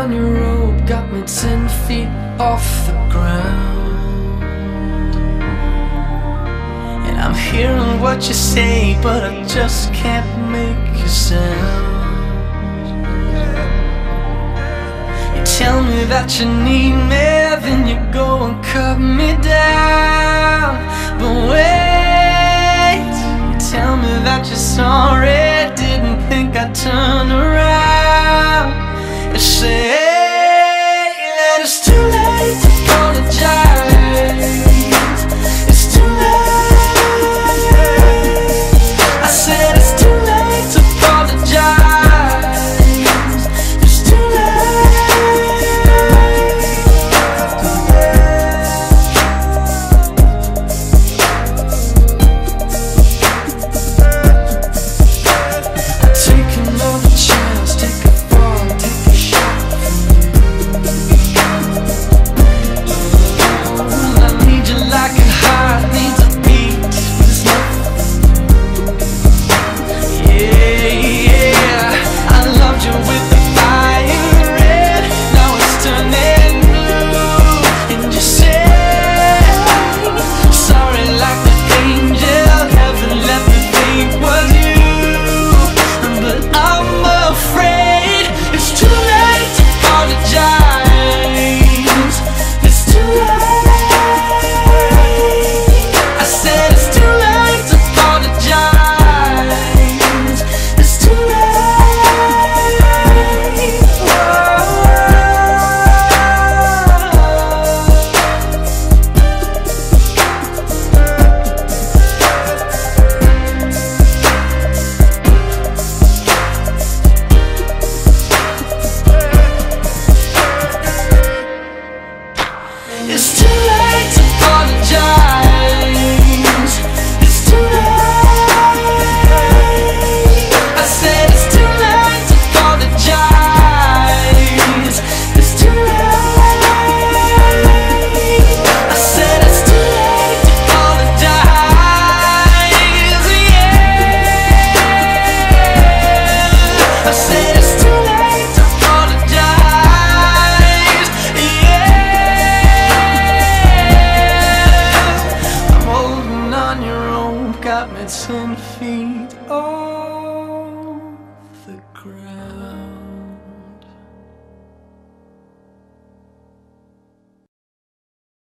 on your rope got me 10 feet off the ground. And I'm hearing what you say, but I just can't make a sound. You tell me that you need me, then you go and cut me down. But wait, you tell me that you're sorry, didn't think I'd turn around.